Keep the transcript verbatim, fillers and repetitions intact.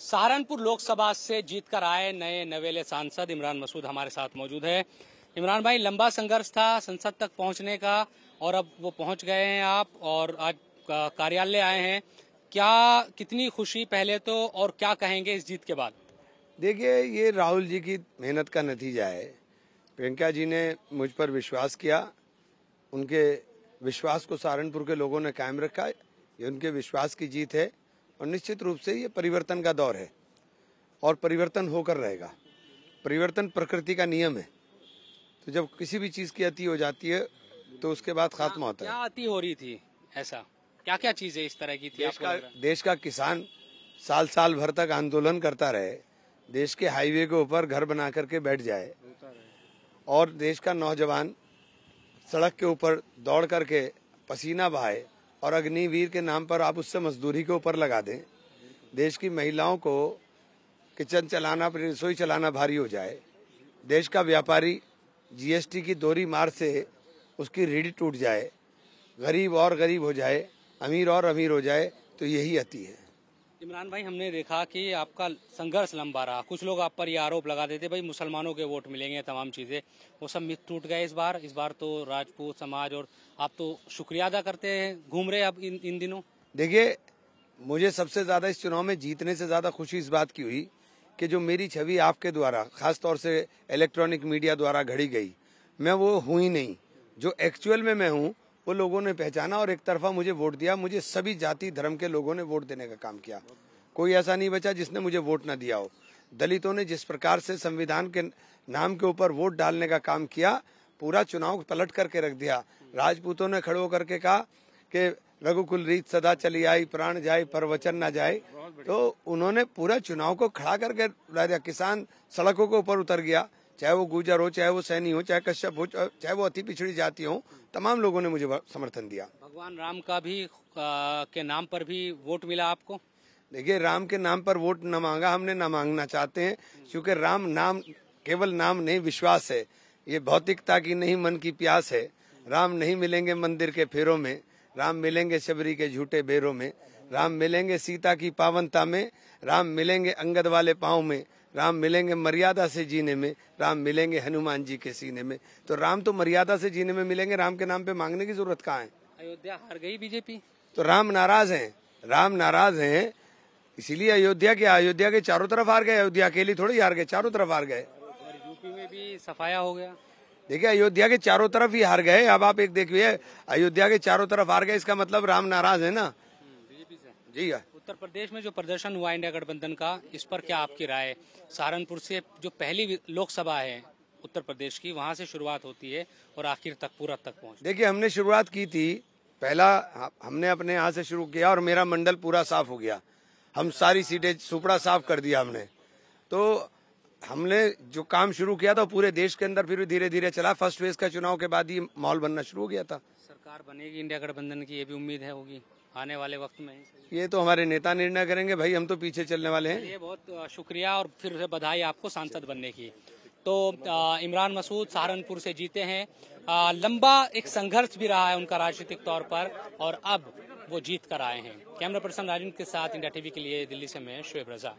सहारनपुर लोकसभा से जीतकर आए नए नवेले सांसद इमरान मसूद हमारे साथ मौजूद हैं। इमरान भाई, लंबा संघर्ष था संसद तक पहुंचने का और अब वो पहुंच गए हैं आप और आज कार्यालय आए हैं। क्या कितनी खुशी पहले तो, और क्या कहेंगे इस जीत के बाद? देखिए, ये राहुल जी की मेहनत का नतीजा है। प्रियंका जी ने मुझ पर विश्वास किया, उनके विश्वास को सहारनपुर के लोगों ने कायम रखा। ये उनके विश्वास की जीत है और निश्चित रूप से ये परिवर्तन का दौर है और परिवर्तन होकर रहेगा। परिवर्तन प्रकृति का नियम है, तो जब किसी भी चीज की अति हो जाती है तो उसके बाद खात्मा होता है। क्या अति हो रही थी? ऐसा क्या क्या चीजें इस तरह की थी? देश का, देश का किसान साल साल भर तक आंदोलन करता रहे, देश के हाईवे के ऊपर घर बना करके बैठ जाए, और देश का नौजवान सड़क के ऊपर दौड़ करके पसीना बहाए और अग्निवीर के नाम पर आप उससे मजदूरी के ऊपर लगा दें। देश की महिलाओं को किचन चलाना, रसोई चलाना भारी हो जाए। देश का व्यापारी जीएसटी की दोहरी मार से उसकी रीढ़ी टूट जाए, गरीब और गरीब हो जाए, अमीर और अमीर हो जाए, तो यही अति है। इमरान भाई, हमने देखा कि आपका संघर्ष लंबा रहा। कुछ लोग आप पर ये आरोप लगा देते भाई मुसलमानों के वोट मिलेंगे, तमाम चीज़ें, वो सब मिथ टूट गए। इस बार इस बार तो राजपूत समाज, और आप तो शुक्रिया अदा करते हैं, घूम रहे आप इन, इन दिनों। देखिए, मुझे सबसे ज़्यादा इस चुनाव में जीतने से ज़्यादा खुशी इस बात की हुई कि जो मेरी छवि आपके द्वारा, खासतौर से इलेक्ट्रॉनिक मीडिया द्वारा घड़ी गई, मैं वो हूँ ही नहीं। जो एक्चुअल में मैं हूँ वो लोगों ने पहचाना और एक तरफा मुझे वोट दिया। मुझे सभी जाति धर्म के लोगों ने वोट देने का काम किया। कोई ऐसा नहीं बचा जिसने मुझे वोट ना दिया हो। दलितों ने जिस प्रकार से संविधान के नाम के ऊपर वोट डालने का काम किया, पूरा चुनाव पलट करके रख दिया। राजपूतों ने खड़े होकर के कहा कि रघुकुल रीत सदा चली आई, प्राण जाए पर वचन ना जाए, तो उन्होंने पूरा चुनाव को खड़ा करके ला दिया। किसान सड़कों के ऊपर उतर गया, चाहे वो गुर्जर हो, चाहे वो सैनी हो, चाहे कश्यप हो, चाहे वो अति पिछड़ी जाति हो, तमाम लोगों ने मुझे समर्थन दिया। भगवान राम का भी आ, के नाम पर भी वोट मिला आपको? देखिए, राम के नाम पर वोट न मांगा हमने, ना मांगना चाहते हैं, क्योंकि राम नाम केवल नाम नहीं, विश्वास है। ये भौतिकता की नहीं, मन की प्यास है। राम नहीं मिलेंगे मंदिर के फेरों में, राम मिलेंगे शबरी के झूठे बेरों में, राम मिलेंगे सीता की पावनता में, राम मिलेंगे अंगद वाले पाँव में, राम मिलेंगे मर्यादा से जीने में, राम मिलेंगे हनुमान जी के सीने में। तो राम तो मर्यादा से जीने में मिलेंगे, राम के नाम पे मांगने की जरूरत कहाँ है? अयोध्या हार गई बीजेपी, तो राम नाराज हैं, राम नाराज हैं, इसीलिए अयोध्या के अयोध्या के चारों तरफ हार गए। अयोध्या अकेली थोड़ी हार गए, चारों तरफ हार गए। यूपी में भी सफाया हो गया। देखिये, अयोध्या के चारों तरफ ही हार गए। अब आप एक देखिए, अयोध्या के चारों तरफ हार गए, इसका मतलब राम नाराज है ना बीजेपी से। जी हाँ। उत्तर प्रदेश में जो प्रदर्शन हुआ इंडिया गठबंधन का, इस पर क्या आपकी राय है? सहारनपुर से जो पहली लोकसभा है उत्तर प्रदेश की, वहां से शुरुआत होती है और आखिर तक पूरा तक पहुंच। देखिए, हमने शुरुआत की थी, पहला हमने अपने यहाँ से शुरू किया और मेरा मंडल पूरा साफ हो गया। हम सारी सीटें सुपड़ा साफ कर दिया हमने। तो हमने जो काम शुरू किया था पूरे देश के अंदर फिर धीरे धीरे चला। फर्स्ट फेज का चुनाव के बाद ही माहौल बनना शुरू हो गया था। सरकार बनेगी इंडिया गठबंधन की, ये भी उम्मीद है होगी आने वाले वक्त में? ये तो हमारे नेता निर्णय करेंगे भाई, हम तो पीछे चलने वाले हैं। ये बहुत शुक्रिया और फिर से बधाई आपको सांसद बनने की। तो इमरान मसूद सहारनपुर से जीते हैं। आ, लंबा एक संघर्ष भी रहा है उनका राजनीतिक तौर पर, और अब वो जीत कर आए हैं। कैमरा पर्सन राजेंद्र के साथ इंडिया टीवी के लिए दिल्ली से मैं शुभ रजा।